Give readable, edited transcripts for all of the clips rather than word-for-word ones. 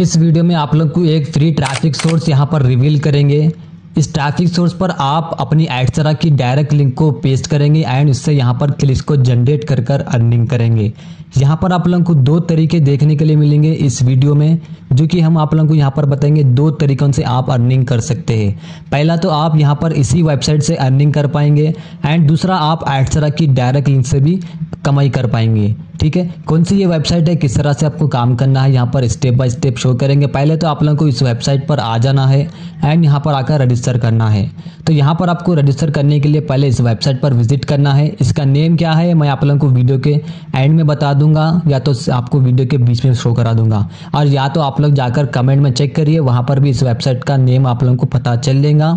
इस वीडियो में आप लोग को एक फ्री ट्रैफिक सोर्स यहाँ पर रिवील करेंगे। इस ट्रैफिक सोर्स पर आप अपनी एडसेरा की डायरेक्ट लिंक को पेस्ट करेंगे एंड उससे यहाँ पर क्लिक्स को जनरेट कर अर्निंग करेंगे। यहाँ पर आप लोगों को दो तरीके देखने के लिए मिलेंगे इस वीडियो में, जो कि हम आप लोगों को यहाँ पर बताएंगे। दो तरीकों से आप अर्निंग कर सकते हैं। पहला तो आप यहाँ पर इसी वेबसाइट से अर्निंग कर पाएंगे एंड दूसरा आप एडसेरा की डायरेक्ट लिंक से भी कमाई कर पाएंगे। ठीक है, कौन सी ये वेबसाइट है, किस तरह से आपको काम करना है, यहाँ पर स्टेप बाय स्टेप शो करेंगे। पहले तो आप लोगों को इस वेबसाइट पर आ जाना है एंड यहाँ पर आकर रजिस्टर करना है। तो यहाँ पर आपको रजिस्टर करने के लिए पहले इस वेबसाइट पर विजिट करना है। इसका नेम क्या है मैं आप लोगों को वीडियो के एंड में बता दूंगा, या तो आपको वीडियो के बीच में शो करा दूंगा, और या तो आप लोग जाकर कमेंट में चेक करिए, वहाँ पर भी इस वेबसाइट का नेम आप लोगों को पता चल जाएगा।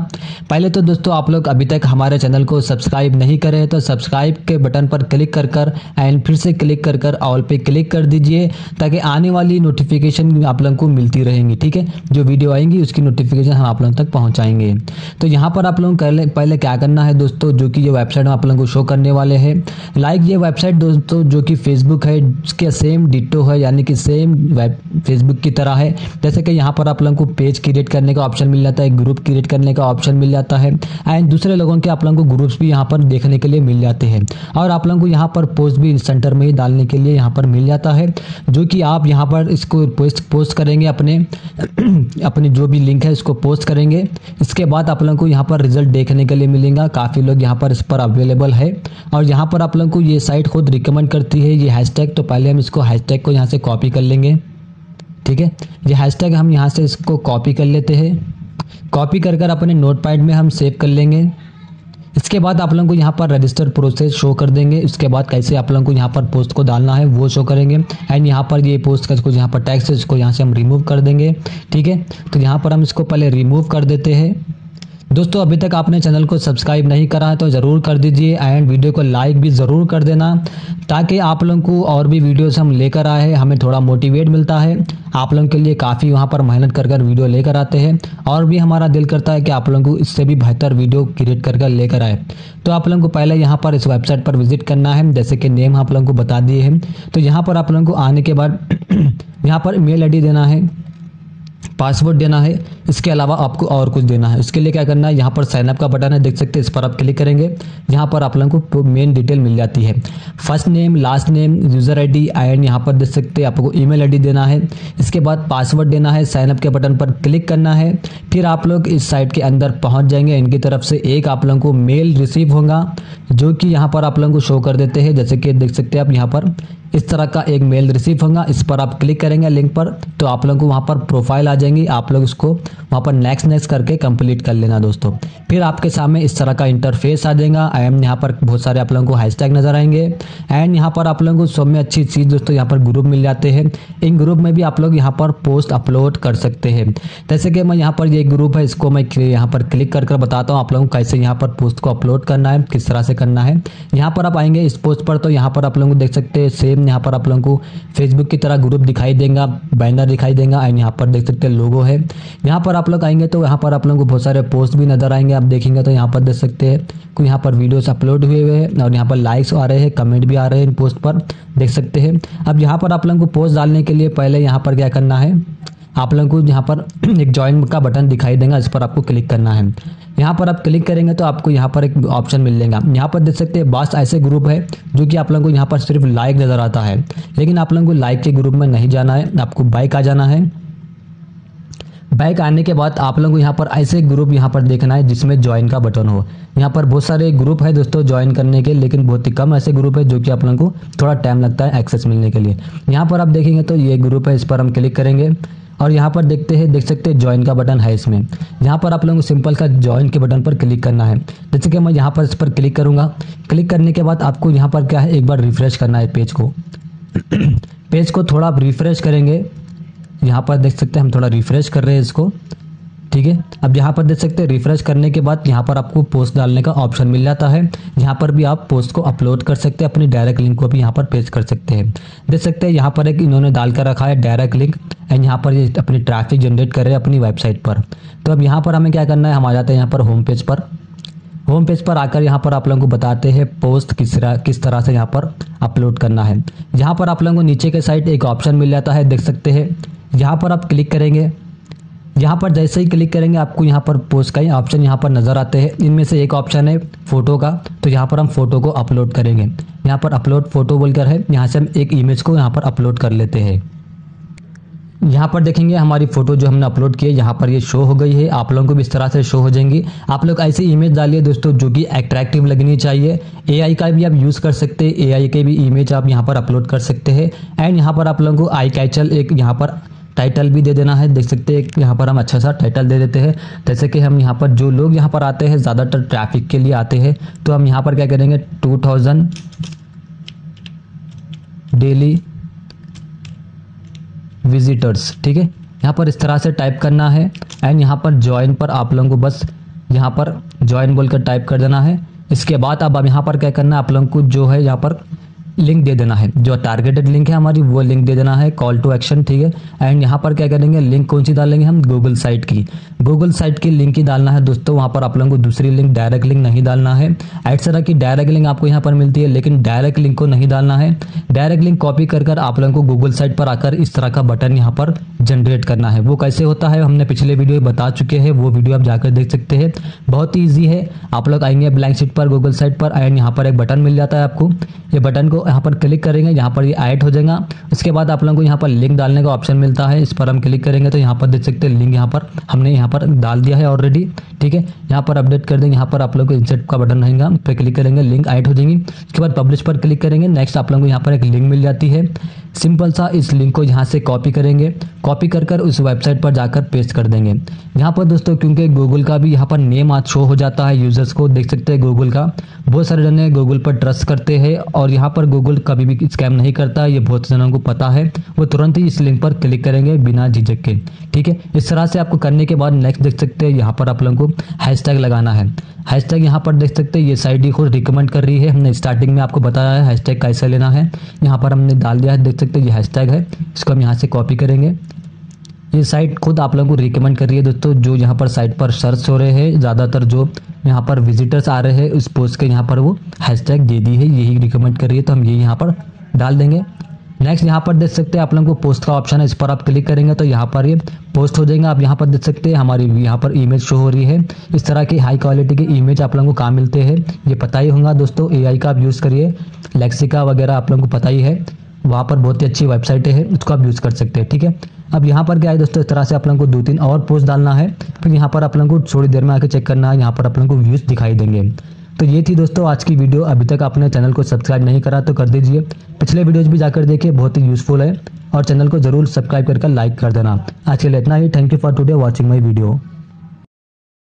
पहले तो दोस्तों, आप लोग अभी तक हमारे चैनल को सब्सक्राइब नहीं करे तो सब्सक्राइब के बटन पर क्लिक कर एंड फिर से क्लिक कर ऑल पे क्लिक कर दीजिए, ताकि आने वाली नोटिफिकेशन आप लोगों को मिलती रहेंगी। ठीक है, जो वीडियो आएंगी उसकी नोटिफिकेशन हम आप लोगों तक पहुंचाएंगे। तो यहाँ पर आप लोगों को पहले क्या करना है दोस्तों, जो कि ये वेबसाइट आप लोगों को शो करने वाले हैं, लाइक ये वेबसाइट दोस्तों जो कि फेसबुक है उसके सेम डिटो है, यानी कि सेम फेसबुक की तरह है। जैसे कि यहाँ पर आप लोगों को पेज क्रिएट करने का ऑप्शन मिल जाता है, ग्रुप क्रिएट करने का ऑप्शन मिल जाता है एंड दूसरे लोगों के आप लोगों को ग्रुप्स भी यहाँ पर देखने के लिए मिल जाते हैं, और आप लोगों को यहाँ पर पोस्ट भी सेंटर में ही डालने के लिए यहाँ पर मिल जाता है, जो कि आप यहाँ पर इसको पोस्ट करेंगे, अपने जो भी लिंक है इसको पोस्ट करेंगे। इसके बाद आप लोगों को यहाँ पर रिजल्ट देखने के लिए मिलेगा। काफ़ी लोग यहाँ पर इस पर अवेलेबल है, और यहाँ पर आप लोगों को ये साइट खुद रिकमेंड करती है ये हैशटैग। तो पहले हम इसको हैशटैग को यहाँ से कॉपी कर लेंगे। ठीक है, ये हैशटैग हम यहाँ से इसको कॉपी कर लेते हैं। कॉपी कर कर अपने नोटपैड में हम सेव कर लेंगे। इसके बाद आप लोगों को यहाँ पर रजिस्टर प्रोसेस शो कर देंगे। उसके बाद कैसे आप लोगों को यहाँ पर पोस्ट को डालना है वो शो करेंगे, एंड यहाँ पर ये पोस्ट का यहाँ पर टैक्स है इसको यहाँ से हम रिमूव कर देंगे। ठीक है, तो यहाँ पर हम इसको पहले रिमूव कर देते हैं। दोस्तों, अभी तक आपने चैनल को सब्सक्राइब नहीं करा है तो ज़रूर कर दीजिए एंड वीडियो को लाइक भी ज़रूर कर देना, ताकि आप लोगों को और भी वीडियोस हम लेकर आए हैं, हमें थोड़ा मोटिवेट मिलता है। आप लोगों के लिए काफ़ी वहां पर मेहनत कर कर वीडियो लेकर आते हैं, और भी हमारा दिल करता है कि आप लोगों को इससे भी बेहतर वीडियो क्रिएट कर कर लेकर आए। तो आप लोगों को पहले यहाँ पर इस वेबसाइट पर विजिट करना है, जैसे कि नेम आप लोगों को बता दिए हैं। तो यहाँ पर आप लोगों को आने के बाद यहाँ पर मेल आई डी देना है, पासवर्ड देना है, इसके अलावा आपको और कुछ देना है। इसके लिए क्या करना है, यहाँ पर साइनअप का बटन है, देख सकते हैं, इस पर आप क्लिक करेंगे। यहाँ पर आप लोगों को मेन डिटेल मिल जाती है, first name, last name, user I D and यहाँ पर देख सकते हैं आपको ईमेल आई डी देना है। इसके बाद पासवर्ड देना है, साइनअप के बटन पर क्लिक करना है। फिर आप लोग इस साइट के अंदर पहुँच जाएंगे। इनकी तरफ से एक आप लोगों को मेल रिसीव होगा, जो कि यहाँ पर आप लोगों को शो कर देते हैं। जैसे कि देख सकते हैं आप यहाँ पर इस तरह का एक मेल रिसीव होगा, इस पर आप क्लिक करेंगे लिंक पर, तो आप लोगों को वहाँ पर प्रोफाइल आ जाएंगी। आप लोग उसको वहाँ पर नेक्स्ट करके कंप्लीट कर लेना दोस्तों। फिर आपके सामने इस तरह का इंटरफेस आ जाएगा एंड यहाँ पर बहुत सारे आप लोगों को हैशटैग नजर आएंगे, एंड यहाँ पर आप लोगों को सब में अच्छी चीज़ दोस्तों यहाँ पर ग्रुप मिल जाते हैं। इन ग्रुप में भी आप लोग यहाँ पर पोस्ट अपलोड कर सकते हैं। जैसे कि मैं यहाँ पर ये ग्रुप है, इसको मैं यहाँ पर क्लिक कर कर बताता हूँ आप लोगों को कैसे यहाँ पर पोस्ट को अपलोड करना है, किस तरह से करना है। यहाँ पर आप आएंगे इस पोस्ट पर, तो यहाँ पर आप लोगों को देख सकते हैं सेम यहाँ पर आप लोगों को फेसबुक की तरह ग्रुप दिखाई देगा, बैनर दिखाई देगा एंड यहाँ पर देख सकते हैं लोगो है। यहाँ पर आप लोग आएंगे तो यहाँ पर आप लोगों को बहुत सारे पोस्ट भी नजर आएंगे। आप देखेंगे तो यहाँ पर देख सकते हैं कि यहाँ पर वीडियोस अपलोड हुए हैं और यहाँ पर लाइक्स आ रहे हैं, कमेंट भी आ रहे हैं इन पोस्ट पर, देख सकते हैं। अब यहाँ पर आप लोगों को पोस्ट डालने के लिए पहले यहाँ पर क्या करना है, आप लोगों को यहाँ पर एक ज्वाइन का बटन दिखाई देगा, इस पर आपको क्लिक करना है। यहाँ पर आप क्लिक करेंगे तो आपको यहाँ पर एक ऑप्शन मिल जाएगा। यहाँ पर देख सकते हैं बस ऐसे ग्रुप है जो कि आप लोगों को यहाँ पर सिर्फ लाइक नज़र आता है, लेकिन आप लोगों को लाइक के ग्रुप में नहीं जाना है, आपको बाइक आ जाना है। बैक आने के बाद आप लोगों को यहाँ पर ऐसे ग्रुप यहाँ पर देखना है जिसमें ज्वाइन का बटन हो। यहाँ पर बहुत सारे ग्रुप है दोस्तों ज्वाइन करने के, लेकिन बहुत ही कम ऐसे ग्रुप है जो कि आप लोगों को थोड़ा टाइम लगता है एक्सेस मिलने के लिए। यहाँ पर आप देखेंगे तो ये ग्रुप है, इस पर हम क्लिक करेंगे और यहाँ पर देखते हैं, देख सकते हैं ज्वाइन का बटन है इसमें। यहाँ पर आप लोगों को सिंपल का ज्वाइन के बटन पर क्लिक करना है। जैसे कि मैं यहाँ पर इस पर क्लिक करूँगा, क्लिक करने के बाद आपको यहाँ पर क्या है, एक बार रिफ्रेश करना है पेज को। पेज को थोड़ा आप रिफ्रेश करेंगे, यहाँ पर देख सकते हैं हम थोड़ा रिफ्रेश कर रहे हैं इसको। ठीक है, अब यहाँ पर देख सकते हैं रिफ्रेश करने के बाद यहाँ पर आपको पोस्ट डालने का ऑप्शन मिल जाता है। यहाँ पर भी आप पोस्ट को अपलोड कर सकते हैं, अपनी डायरेक्ट लिंक को भी यहाँ पर पेस्ट कर सकते हैं। देख सकते हैं यहाँ पर एक इन्होंने डाल कर रखा है डायरेक्ट लिंक, एंड यहाँ पर ये अपनी ट्रैफिक जनरेट कर रहे हैं अपनी वेबसाइट पर। तो अब यहाँ पर हमें क्या करना है, हम आ जाते हैं यहाँ पर होम पेज पर। होम पेज पर आकर यहाँ पर आप लोगों को बताते हैं पोस्ट किस तरह से यहाँ पर अपलोड करना है। यहाँ पर आप लोगों को नीचे के साइड एक ऑप्शन मिल जाता है, देख सकते हैं यहाँ पर आप क्लिक करेंगे। यहाँ पर जैसे ही क्लिक करेंगे आपको यहाँ पर पोस्ट का ही ऑप्शन यहाँ पर नज़र आते हैं। इनमें से एक ऑप्शन है फ़ोटो का, तो यहाँ पर हम फ़ोटो को अपलोड करेंगे। यहाँ पर अपलोड फ़ोटो बोलकर है, यहाँ से हम एक इमेज को यहाँ पर अपलोड कर लेते हैं। यहाँ पर देखेंगे हमारी फ़ोटो जो हमने अपलोड की है यहाँ पर ये शो हो गई है। आप लोगों को भी इस तरह से शो हो जाएंगी। आप लोग ऐसी इमेज डालिए दोस्तों जो कि अट्रैक्टिव लगनी चाहिए। एआई का भी आप यूज़ कर सकते हैं, एआई के भी इमेज आप यहाँ पर अपलोड कर सकते हैं। एंड यहाँ पर आप लोगों को आई कैचल एक यहाँ पर टाइटल भी दे देना है। देख सकते हैं यहाँ पर हम अच्छा सा टाइटल दे देते हैं। जैसे कि हम यहाँ पर जो लोग यहाँ पर आते हैं ज़्यादातर ट्रैफिक के लिए आते हैं, तो हम यहाँ पर क्या करेंगे 2000 डेली विजिटर्स, ठीक है। यहाँ पर इस तरह से टाइप करना है। एंड यहाँ पर ज्वाइन पर आप लोगों को बस यहाँ पर ज्वाइन बोलकर टाइप कर देना है। इसके बाद अब यहाँ पर क्या करना है, आप लोगों को जो है यहाँ पर लिंक दे देना है, जो टारगेटेड लिंक है हमारी वो लिंक दे देना है, कॉल टू एक्शन, ठीक है। एंड यहाँ पर क्या करेंगे, लिंक कौन सी डालेंगे हम, गूगल साइट की लिंक ही डालना है दोस्तों। वहाँ पर आप लोगों को दूसरी लिंक, डायरेक्ट लिंक नहीं डालना है। इस तरह की डायरेक्ट लिंक आपको यहाँ पर मिलती है, लेकिन डायरेक्ट लिंक को नहीं डालना है। डायरेक्ट लिंक कॉपी कर आप लोगों को गूगल साइट पर आकर इस तरह का बटन यहाँ पर जनरेट करना है। वो कैसे होता है हमने पिछले वीडियो में बता चुके हैं, वो वीडियो आप जाकर देख सकते हैं। बहुत ही ईजी है। आप लोग आएंगे ब्लैंक शीट पर, गूगल साइट पर, एंड यहाँ पर एक बटन मिल जाता है आपको। ये बटन को यहाँ पर क्लिक करेंगे, यहाँ पर ये ऐड हो जाएगा। इसके बाद आप लोगों को यहाँ पर लिंक डालने का ऑप्शन मिलता है, इस पर हम क्लिक करेंगे तो यहाँ पर देख सकते हैं लिंक यहाँ पर हमने यहाँ पर डाल दिया है ऑलरेडी, ठीक है। यहाँ पर अपडेट कर देंगे, यहाँ पर आप लोगों को इंसर्ट का बटन रहेगा, उस पर क्लिक करेंगे, लिंक ऐड हो जाएंगी। उसके बाद पब्लिश पर क्लिक करेंगे। नेक्स्ट आप लोगों को यहाँ पर एक लिंक मिल जाती है, सिंपल सा इस लिंक को यहाँ से कॉपी करेंगे, कॉपी कर उस वेबसाइट पर जाकर पेस्ट कर देंगे। यहाँ पर दोस्तों क्योंकि गूगल का भी यहाँ पर नेम आज शो हो जाता है यूजर्स को, देख सकते हैं गूगल का। बहुत सारे जने गूगल पर ट्रस्ट करते हैं और यहाँ पर गूगल कभी भी स्कैम नहीं करता है, ये बहुत जनों को पता है। वो तुरंत ही इस लिंक पर क्लिक करेंगे बिना झिझक के, ठीक है। इस तरह से आपको करने के बाद नेक्स्ट देख सकते हैं यहाँ पर आप लोगों को हैशटैग लगाना है। हैशटैग यहाँ पर देख सकते हैं ये साइड को रिकमेंड कर रही है। हमने स्टार्टिंग में आपको बताया है हैशटैग कैसे लेना है, यहाँ पर हमने डाल दिया है। देख सकते हैं ये हैशटैग है, इसको हम यहाँ से कॉपी करेंगे। ये साइट खुद आप लोगों को रिकमेंड कर रही है दोस्तों। जो यहाँ पर साइट पर सर्च हो रहे हैं, ज़्यादातर जो यहाँ पर विजिटर्स आ रहे हैं उस पोस्ट के यहाँ पर वो हैशटैग दे दी है, यही रिकमेंड कर रही है, तो हम ये यहाँ पर डाल देंगे। नेक्स्ट यहाँ पर देख सकते हैं आप लोगों को पोस्ट का ऑप्शन है, इस पर आप क्लिक करेंगे तो यहाँ पर ये पोस्ट हो जाएगा। आप यहाँ पर देख सकते हैं हमारी यहाँ पर इमेज शो हो रही है। इस तरह की हाई क्वालिटी की इमेज आप लोगों को कहाँ मिलते हैं ये पता ही होगा दोस्तों। एआई का आप यूज़ करिए, लेक्सिका वगैरह आप लोगों को पता ही है, वहाँ पर बहुत ही अच्छी वेबसाइटें हैं, उसको आप यूज़ कर सकते हैं, ठीक है। अब यहाँ पर क्या है दोस्तों, इस तरह से आप लोगों को 2-3 और पोस्ट डालना है, फिर यहाँ पर आप लोगों को थोड़ी देर में आके चेक करना है, यहाँ पर आप लोगों को व्यूज़ दिखाई देंगे। तो ये थी दोस्तों आज की वीडियो। अभी तक आपने चैनल को सब्सक्राइब नहीं करा तो कर दीजिए, पिछले वीडियोज़ भी जाकर देखिए, बहुत ही यूज़फुल है। और चैनल को जरूर सब्सक्राइब करके लाइक कर देना। आज के लिए इतना ही। Thank you for today watching my video.